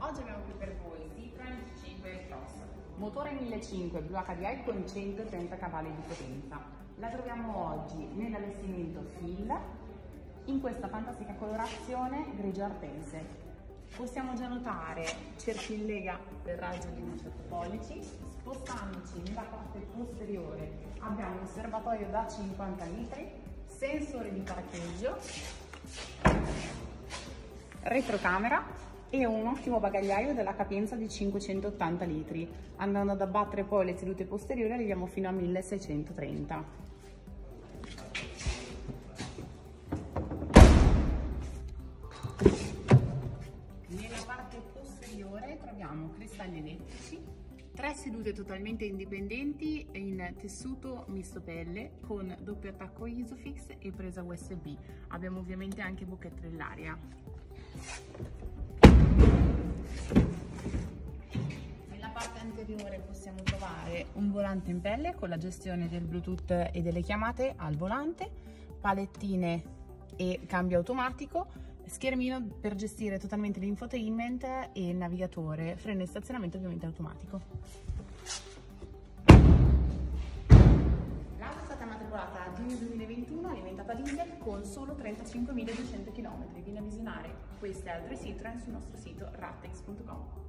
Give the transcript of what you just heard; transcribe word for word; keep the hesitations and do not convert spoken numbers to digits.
Oggi abbiamo qui per voi Citroen C cinque Aircross, motore millecinquecento BlueHDi con centotrenta cavalli di potenza. La troviamo oggi nell'allestimento F I L in questa fantastica colorazione grigio artense. Possiamo già notare cerchilega del raggio di diciotto pollici. Spostandoci nella parte posteriore abbiamo un serbatoio da cinquanta litri, sensore di parcheggio, retrocamera e un ottimo bagagliaio della capienza di cinquecentottanta litri. Andando ad abbattere poi le sedute posteriori arriviamo fino a milleseicentotrenta. Nella parte posteriore troviamo cristalli elettrici, tre sedute totalmente indipendenti in tessuto misto pelle con doppio attacco ISOFIX e presa U S B. Abbiamo ovviamente anche bocchette dell'aria. Nella parte anteriore possiamo trovare un volante in pelle con la gestione del Bluetooth e delle chiamate al volante, palettine e cambio automatico, schermino per gestire totalmente l'infotainment e il navigatore, freno e stazionamento ovviamente automatico. L'auto è stata matricolata a giugno duemilaventuno, alimentata a diesel con solo trentacinquemiladuecento chilometri. Viene a visionare queste altre Citroen sul nostro sito rattex punto com.